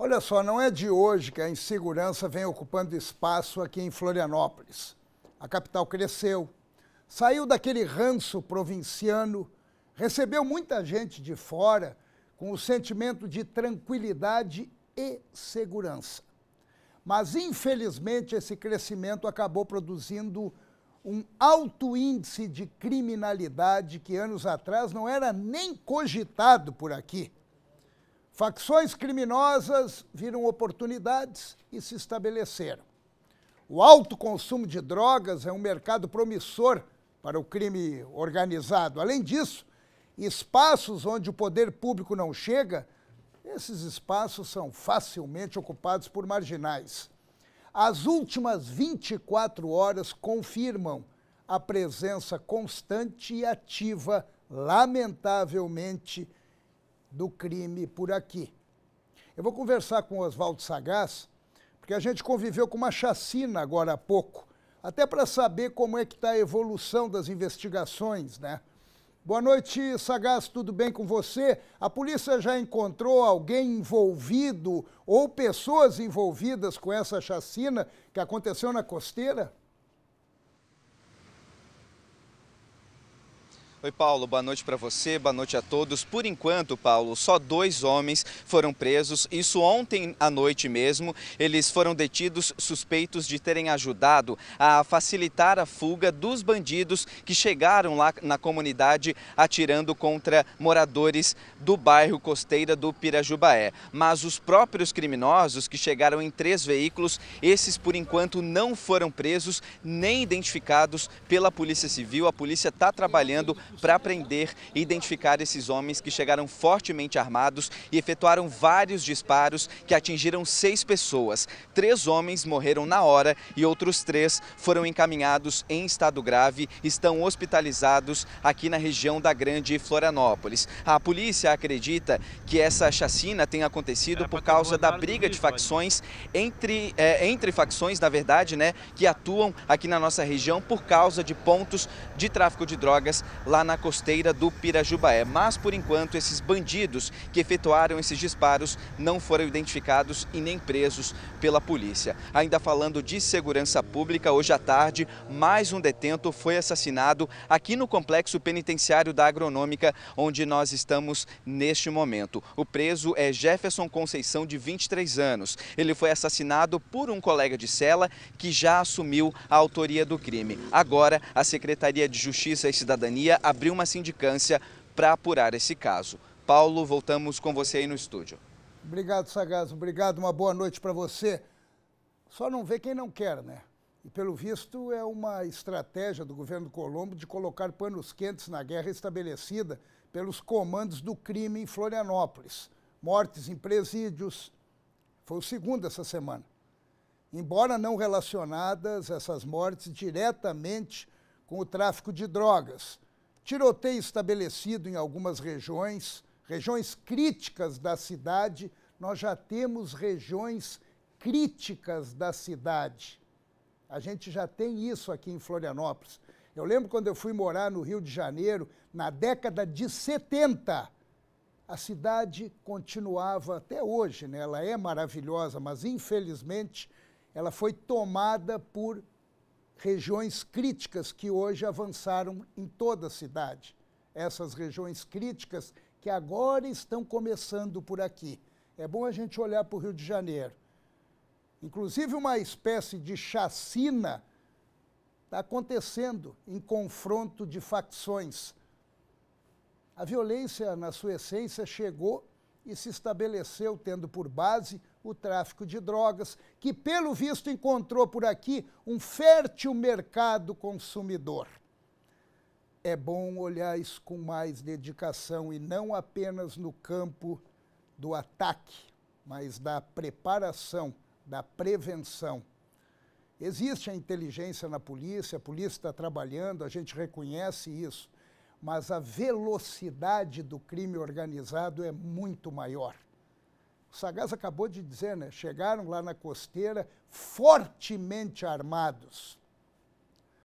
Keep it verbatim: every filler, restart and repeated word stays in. Olha só, não é de hoje que a insegurança vem ocupando espaço aqui em Florianópolis. A capital cresceu, saiu daquele ranço provinciano, recebeu muita gente de fora com o sentimento de tranquilidade e segurança. Mas, infelizmente, esse crescimento acabou produzindo um alto índice de criminalidade que anos atrás não era nem cogitado por aqui. Facções criminosas viram oportunidades e se estabeleceram. O alto consumo de drogas é um mercado promissor para o crime organizado. Além disso, espaços onde o poder público não chega, esses espaços são facilmente ocupados por marginais. As últimas vinte e quatro horas confirmam a presença constante e ativa, lamentavelmente, do crime por aqui. Eu vou conversar com o Oswaldo Sagaz, porque a gente conviveu com uma chacina agora há pouco, até para saber como é que está a evolução das investigações, né? Boa noite, Sagaz, tudo bem com você? A polícia já encontrou alguém envolvido ou pessoas envolvidas com essa chacina que aconteceu na costeira? Oi, Paulo, boa noite para você, boa noite a todos. Por enquanto, Paulo, só dois homens foram presos, isso ontem à noite mesmo. Eles foram detidos suspeitos de terem ajudado a facilitar a fuga dos bandidos que chegaram lá na comunidade atirando contra moradores do bairro Costeira do Pirajubaé. Mas os próprios criminosos que chegaram em três veículos, esses por enquanto não foram presos nem identificados pela Polícia Civil. A polícia está trabalhando para prender e identificar esses homens que chegaram fortemente armados e efetuaram vários disparos que atingiram seis pessoas. Três homens morreram na hora e outros três foram encaminhados em estado grave, estão hospitalizados aqui na região da Grande Florianópolis. A polícia acredita que essa chacina tenha acontecido por causa da briga de facções entre, é, entre facções, na verdade, né, que atuam aqui na nossa região por causa de pontos de tráfico de drogas lá na costeira do Pirajubaé. Mas, por enquanto, esses bandidos que efetuaram esses disparos não foram identificados e nem presos pela polícia. Ainda falando de segurança pública, hoje à tarde, mais um detento foi assassinado aqui no Complexo Penitenciário da Agronômica, onde nós estamos neste momento. O preso é Jefferson Conceição, de vinte e três anos. Ele foi assassinado por um colega de cela que já assumiu a autoria do crime. Agora, a Secretaria de Justiça e Cidadania abriu uma sindicância para apurar esse caso. Paulo, voltamos com você aí no estúdio. Obrigado, Sagaz. Obrigado, uma boa noite para você. Só não vê quem não quer, né? E, pelo visto, é uma estratégia do governo Colombo de colocar panos quentes na guerra estabelecida pelos comandos do crime em Florianópolis. Mortes em presídios, foi o segundo essa semana. Embora não relacionadas, essas mortes diretamente com o tráfico de drogas. Tiroteio estabelecido em algumas regiões, regiões críticas da cidade. Nós já temos regiões críticas da cidade. A gente já tem isso aqui em Florianópolis. Eu lembro quando eu fui morar no Rio de Janeiro, na década de setenta, a cidade continuava até hoje, né? Ela é maravilhosa, mas infelizmente ela foi tomada por regiões críticas que hoje avançaram em toda a cidade. Essas regiões críticas que agora estão começando por aqui. É bom a gente olhar para o Rio de Janeiro. Inclusive, uma espécie de chacina está acontecendo em confronto de facções. A violência, na sua essência, chegou e se estabeleceu, tendo por base o tráfico de drogas, que, pelo visto, encontrou por aqui um fértil mercado consumidor. É bom olhar isso com mais dedicação e não apenas no campo do ataque, mas da preparação, da prevenção. Existe a inteligência na polícia, a polícia está trabalhando, a gente reconhece isso, mas a velocidade do crime organizado é muito maior. O Sagaz acabou de dizer, né? Chegaram lá na costeira fortemente armados.